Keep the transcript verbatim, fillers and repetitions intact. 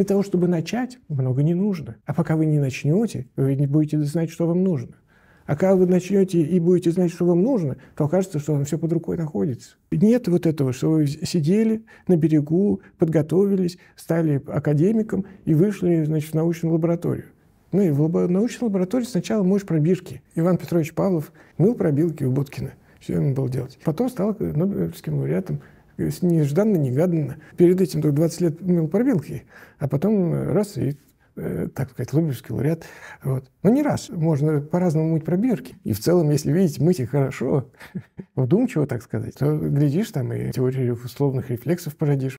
Для того, чтобы начать, много не нужно. А пока вы не начнете, вы не будете знать, что вам нужно. А когда вы начнете и будете знать, что вам нужно, то окажется, что вам все под рукой находится. Нет вот этого, что вы сидели на берегу, подготовились, стали академиком и вышли, значит, в научную лабораторию. Ну и в научной лаборатории сначала моешь пробирки. Иван Петрович Павлов мыл пробирки у Боткина. Все ему было делать. Потом стал Нобелевским лауреатом. Нежданно-негаданно. Перед этим только двадцать лет мыл пробирки, а потом раз и, так сказать, Нобелевский лауреат. Вот. Но не раз. Можно по-разному мыть пробирки. И в целом, если видите, мыть их хорошо, вдумчиво, так сказать, то глядишь там и теорию условных рефлексов породишь.